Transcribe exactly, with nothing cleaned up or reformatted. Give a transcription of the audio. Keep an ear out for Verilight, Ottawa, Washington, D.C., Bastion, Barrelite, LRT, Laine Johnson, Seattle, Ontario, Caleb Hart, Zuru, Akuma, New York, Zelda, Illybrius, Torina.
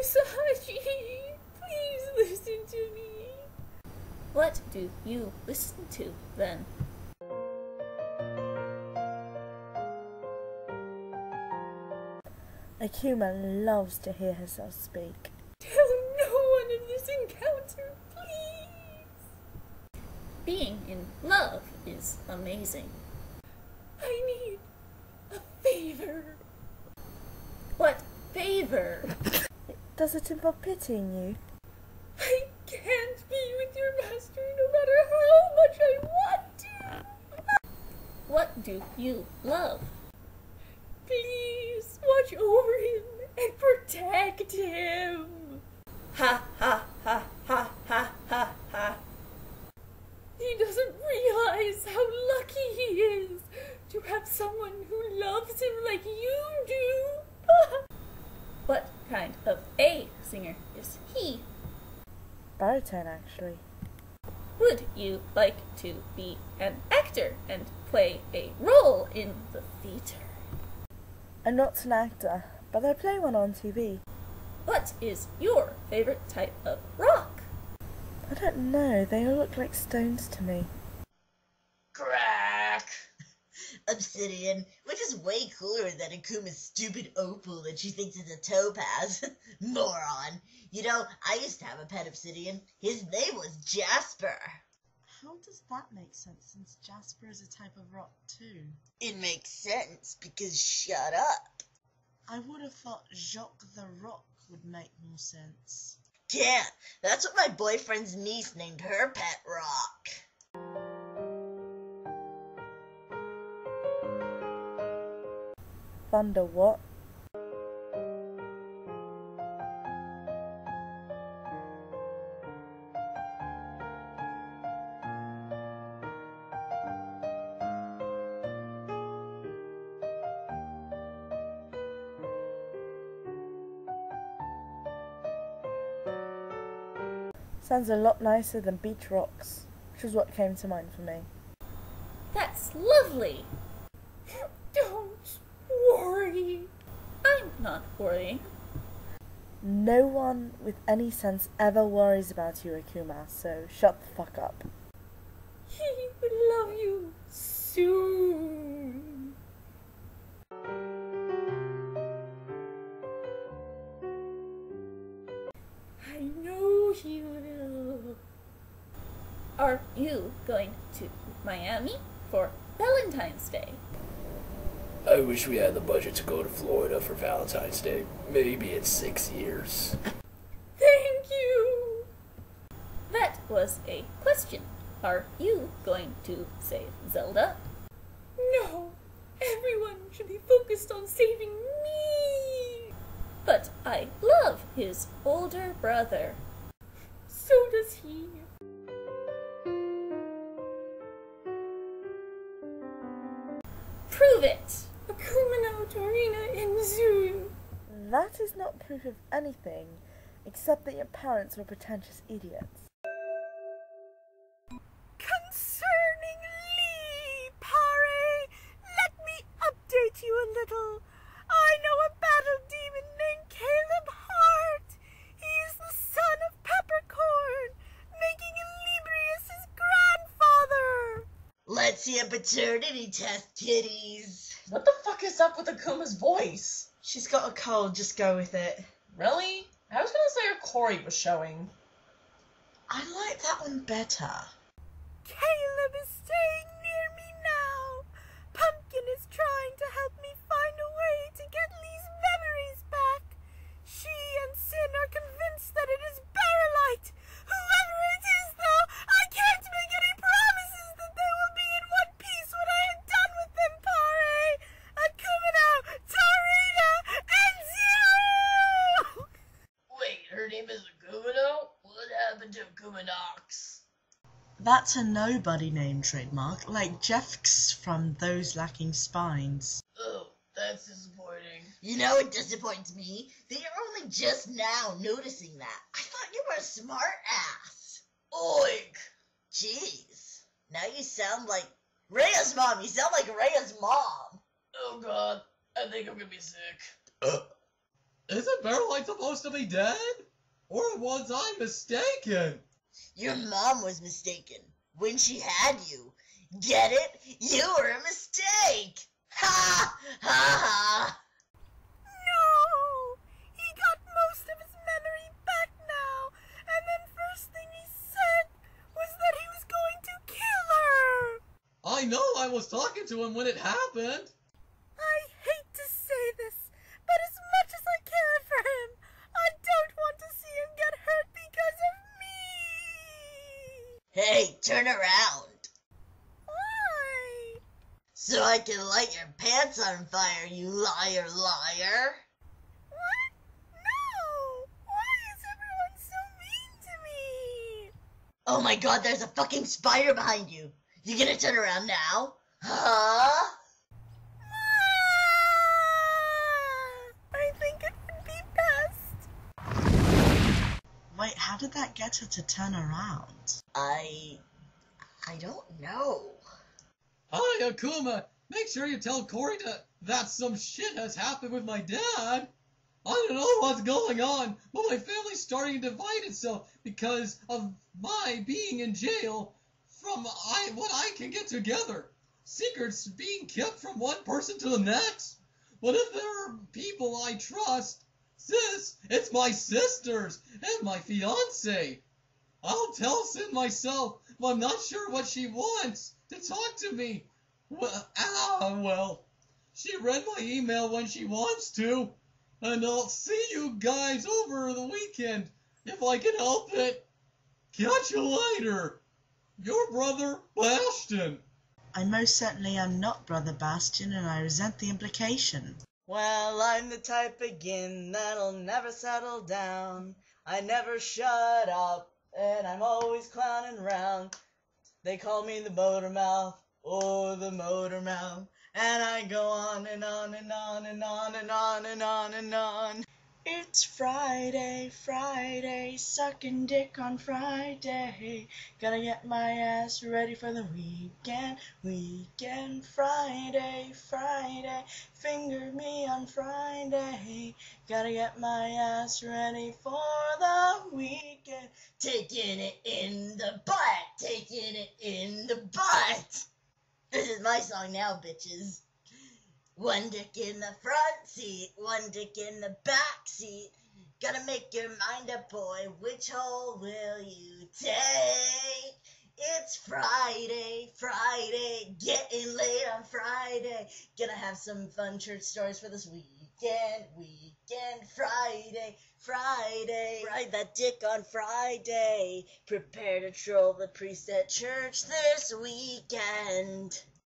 I'm sorry. Please listen to me. What do you listen to, then? Akuma loves to hear herself speak. Tell no one of this encounter, please! Being in love is amazing. I need a favor. What favor? Does it involve pitying you? I can't be with your master no matter how much I want to! What do you love? Please watch over him and protect him! Ha ha ha ha ha ha ha! He doesn't realize how lucky he is to have someone who loves him like you do! What kind of a singer is he? Baritone, actually. Would you like to be an actor and play a role in the theater? I'm not an actor, but I play one on T V. What is your favorite type of rock? I don't know, they all look like stones to me. Crack! Obsidian, which is way cooler than Akuma's stupid opal that she thinks is a topaz. Moron! You know, I used to have a pet obsidian. His name was Jasper. How does that make sense, since Jasper is a type of rock too? It makes sense, because shut up. I would have thought Jacques the Rock would make more sense. Yeah, that's what my boyfriend's niece named her pet Rock. Thunder what? Sounds a lot nicer than beach rocks, which is what came to mind for me. That's lovely! Don't worry! I'm not worrying. No one with any sense ever worries about you, Akuma, so shut the fuck up. He will love you soon! Are you going to Miami for Valentine's Day? I wish we had the budget to go to Florida for Valentine's Day. Maybe in six years. Thank you! That was a question. Are you going to save Zelda? No! Everyone should be focused on saving me! But I love his older brother. So does he. Prove it! Akuma no Torina in Zuru! That is not proof of anything, except that your parents were pretentious idiots. Concerning Lee, Pare, let me update you a little. I know a battle demon named Caleb Hart. He is the son of Peppercorn, making Illybrius his grandfather. Let's see a paternity test, kiddies. What the fuck is up with Akuma's voice? She's got a cold, just go with it. Really? I was gonna say her Corey was showing. I like that one better. Caleb is staying near me now. Pumpkin is trying to help me find a way to get Lee's memories back. She and Sin are convinced that it is Barrelite. Whoever it is, though, I can't make any promises that they will be in one piece when I am done with them, Pare! Akuma, Torina, and Zero! Wait, her name is Akuma? What happened to Akuma Nox? That's a nobody name trademark, like Jeff's from Those Lacking Spines. Oh, that's disappointing. You know what disappoints me? That you're only just now noticing that. I thought you were a smart ass. Oink! Jeez. Now you sound like Rhea's mom! You sound like Rhea's mom! Oh god, I think I'm gonna be sick. Uh. Isn't Verilight supposed to be dead? Or was I mistaken? Your mom was mistaken when she had you. Get it? You were a mistake! Ha! Ha ha! No! He got most of his memory back now, and then first thing he said was that he was going to kill her! I know I was talking to him when it happened! I hate to say this, but as much as I care for him, I don't want to see him get hurt because of me! Hey, turn around! Why? So I can light your pants on fire, you liar liar! What? No! Why is everyone so mean to me? Oh my god, there's a fucking spider behind you! You gonna turn around now? Huh? Wait, how did that get her to turn around? I... I don't know. Hi, Akuma! Make sure you tell Cory to, that some shit has happened with my dad! I don't know what's going on, but my family's starting to divide itself because of my being in jail from I what I can get together. Secrets being kept from one person to the next. But if there are people I trust... Sis, it's my sisters and my fiance. I'll tell Sin myself, but I'm not sure what she wants to talk to me. Well, ah, well, she read my email when she wants to, and I'll see you guys over the weekend if I can help it. Catch you later. Your brother, Bastion. I most certainly am not Brother Bastion, and I resent the implication. Well, I'm the type again that'll never settle down. I never shut up, and I'm always clowning round. They call me the motor mouth, oh, the motor mouth. And I go on and on and on and on and on and on and on. It's Friday, Friday, sucking dick on Friday. Gotta get my ass ready for the weekend, weekend. Friday, Friday, finger me on Friday. Gotta get my ass ready for the weekend. Taking it in the butt, taking it in the butt. This is my song now, bitches. One dick in the front seat, one dick in the back seat. Gotta make your mind up, boy, which hole will you take? It's Friday, Friday, getting late on Friday. Gonna have some fun church stories for this weekend, weekend. Friday, Friday, ride that dick on Friday. Prepare to troll the priest at church this weekend.